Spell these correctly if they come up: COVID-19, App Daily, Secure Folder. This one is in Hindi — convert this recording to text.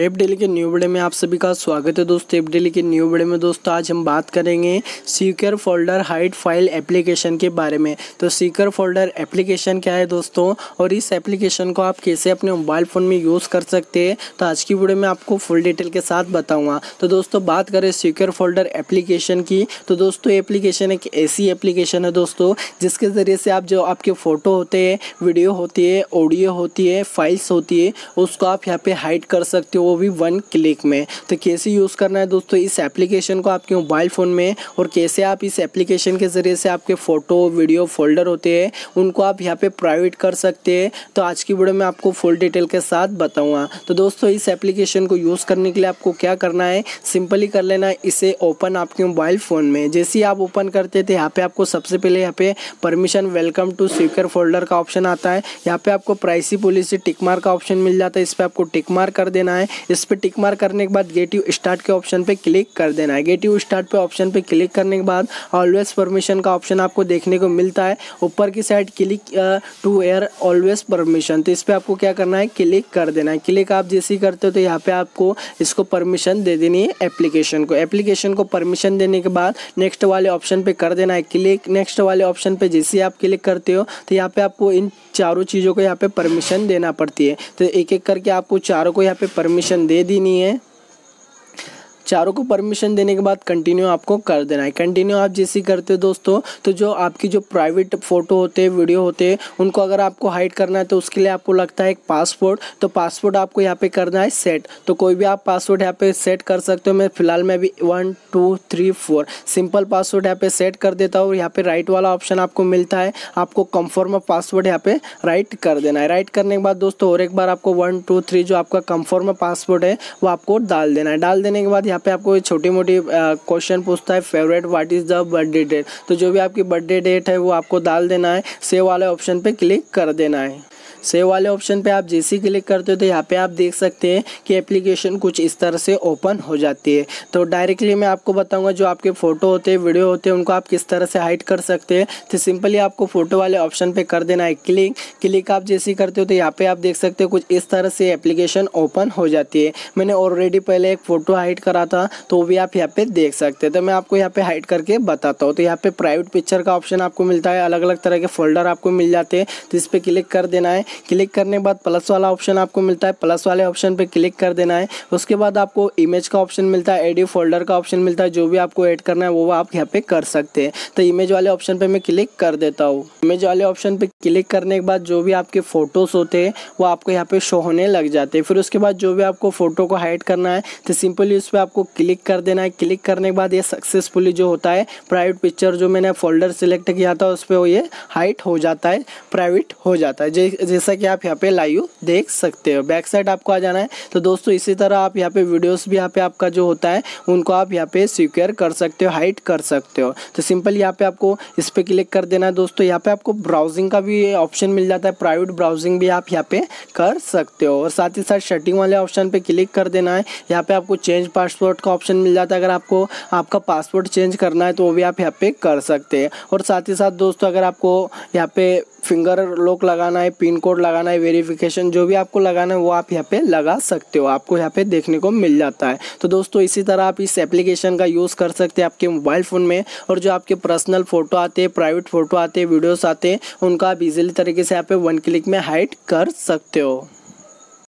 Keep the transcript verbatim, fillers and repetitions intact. ऐप डेली के न्यू वीडियो में आप सभी का स्वागत है दोस्तों। ऐप डेली के न्यू वीडियो में दोस्तों आज हम बात करेंगे secure folder hide file application के बारे में। तो सिक्योर फोल्डर एप्लीकेशन क्या है दोस्तों, और इस एप्लीकेशन को आप कैसे अपने मोबाइल फ़ोन में यूज़ कर सकते हैं, तो आज की वीडियो में आपको फुल डिटेल के साथ बताऊँगा। तो दोस्तों बात करें सिक्योर फोल्डर एप्लीकेशन की, तो दोस्तों एप्लीकेशन एक ऐसी एप्लीकेशन है दोस्तों जिसके ज़रिए से आप जो आपके फ़ोटो होते हैं, वीडियो होती है, ऑडियो होती है, फाइल्स होती है, उसको आप यहाँ पे हाइड कर सकते हो, वो भी वन क्लिक में। तो कैसे यूज़ करना है दोस्तों इस एप्लीकेशन को आपके मोबाइल फ़ोन में, और कैसे आप इस एप्लीकेशन के ज़रिए से आपके फ़ोटो वीडियो फोल्डर होते हैं उनको आप यहाँ पे प्राइवेट कर सकते हैं, तो आज की वीडियो में आपको फुल डिटेल के साथ बताऊँगा। तो दोस्तों इस एप्लीकेशन को यूज़ करने के लिए आपको क्या करना है, सिंपली कर लेना इसे ओपन आपके मोबाइल फ़ोन में। जैसे ही आप ओपन करते थे यहाँ पर आपको सबसे पहले यहाँ पे permission welcome to secure folder का ऑप्शन आता है। यहाँ पर आपको प्राइवेसी पॉलिसी टिक मार्क का ऑप्शन मिल जाता है, इस पर आपको टिक मार्क कर देना है। इस पर टिक मार्क करने के बाद गेट यू स्टार्ट के ऑप्शन पे क्लिक कर देना है। गेट यू स्टार्ट पे ऑप्शन पे क्लिक करने के बाद ऑलवेज परमिशन का ऑप्शन आपको देखने को मिलता है, ऊपर की side click to air always permission, तो इस पर आपको क्या करना है, क्लिक कर देना है। क्लिक आप जैसे ही करते हो तो यहाँ पे आपको इसको परमिशन दे देनी है एप्लीकेशन को। एप्लीकेशन को परमिशन देने के बाद नेक्स्ट वाले ऑप्शन पर कर देना है क्लिक। नेक्स्ट वाले ऑप्शन पर जैसे ही आप क्लिक करते हो तो यहाँ पर आपको इन चारों चीज़ों को यहाँ पर परमिशन देना पड़ती है। तो एक एक करके आपको चारों को यहाँ पे परमिशन दे देनी है। चारों को परमिशन देने के बाद कंटिन्यू आपको कर देना है। कंटिन्यू आप जैसे करते हो दोस्तों तो जो आपकी जो प्राइवेट फ़ोटो होते हैं, वीडियो होते हैं, उनको अगर आपको हाइड करना है तो उसके लिए आपको लगता है एक पासवर्ड। तो पासवर्ड आपको यहाँ पे करना है सेट, तो कोई भी आप पासवर्ड यहाँ पे सेट कर सकते हो। मैं फिलहाल मैं अभी one two three four simple password यहाँ पे सेट कर देता हूँ। यहाँ पर राइट वाला ऑप्शन आपको मिलता है, आपको कंफर्म ऑफ पासवर्ड यहाँ पे राइट कर देना है। राइट करने के बाद दोस्तों और एक बार आपको वन टू थ्री जो आपका कंफर्म पासवर्ड है वो आपको डाल देना है। डाल देने के बाद पे आपको छोटी मोटी क्वेश्चन पूछता है favourite what is the birthday date, तो जो भी आपकी बर्थडे डेट है वो आपको डाल देना है। सेव वाले ऑप्शन पे क्लिक कर देना है। सेव वाले ऑप्शन पे आप जैसे ही क्लिक करते हो तो यहाँ पे आप देख सकते हैं कि एप्लीकेशन कुछ इस तरह से ओपन हो जाती है। तो डायरेक्टली मैं आपको बताऊंगा जो आपके फ़ोटो होते हैं, वीडियो होते हैं, उनको आप किस तरह से हाइड कर सकते हैं। तो सिंपली आपको फ़ोटो वाले ऑप्शन पे कर देना है क्लिक। क्लिक आप जैसे ही करते हो तो यहाँ पर आप देख सकते हो कुछ इस तरह से एप्लीकेशन ओपन हो जाती है। मैंने ऑलरेडी पहले एक फ़ोटो हाइड करा था तो वो भी आप यहाँ पर देख सकते हैं। तो मैं आपको यहाँ पर हाइड करके बताता हूँ। तो यहाँ पर प्राइवेट पिक्चर का ऑप्शन आपको मिलता है, अलग अलग तरह के फोल्डर आपको मिल जाते हैं, तो इस पर क्लिक कर देना है। क्लिक करने के बाद प्लस वाला ऑप्शन आपको मिलता है, प्लस वाले ऑप्शन पे क्लिक कर देना है। उसके बाद आपको इमेज का ऑप्शन मिलता है, एडिट फोल्डर का ऑप्शन मिलता है, जो भी आपको ऐड करना है वो आप यहाँ पे कर सकते हैं। तो इमेज वाले ऑप्शन पे मैं क्लिक कर देता हूँ। इमेज वाले ऑप्शन पे क्लिक करने के बाद जो भी आपके फ़ोटोज़ होते हैं वो आपको यहाँ पे शो होने लग जाते हैं। फिर उसके बाद जो भी आपको फ़ोटो को हाइड करना है तो सिंपली उस पर आपको क्लिक कर देना है। क्लिक करने के बाद ये सक्सेसफुली जो होता है प्राइवेट पिक्चर जो मैंने फोल्डर सिलेक्ट किया था उस पर ये हाइड हो जाता है, प्राइवेट हो जाता है, जैसा कि आप यहाँ पे लाइव देख सकते हो। बैक साइड आपको आ जाना है। तो दोस्तों इसी तरह आप यहाँ पे वीडियोस भी यहाँ पे आपका जो होता है उनको आप यहाँ पे सिक्योर कर सकते हो, हाइड कर सकते हो। तो सिंपल यहाँ पे आपको इस पर क्लिक कर देना है। दोस्तों यहाँ पे आपको ब्राउजिंग का भी ऑप्शन मिल जाता है, प्राइवेट ब्राउजिंग भी आप यहाँ पे कर सकते हो। और साथ ही साथ सेटिंग वाले ऑप्शन पर क्लिक कर देना है। यहाँ पर आपको चेंज पासवर्ड का ऑप्शन मिल जाता है, अगर आपको आपका पासवर्ड चेंज करना है तो वो भी आप यहाँ पे कर सकते हैं। और साथ ही साथ दोस्तों अगर आपको यहाँ पे फिंगर लॉक लगाना है, पिन कोड लगाना है, वेरिफिकेशन जो भी आपको लगाना है वो आप यहाँ पे लगा सकते हो, आपको यहाँ पे देखने को मिल जाता है। तो दोस्तों इसी तरह आप इस एप्लीकेशन का यूज़ कर सकते हैं आपके मोबाइल फ़ोन में, और जो आपके पर्सनल फ़ोटो आते हैं, प्राइवेट फ़ोटो आते हैं, वीडियोस आते हैं, उनका आप इजीली तरीके से यहाँ पे वन क्लिक में हाइड कर सकते हो।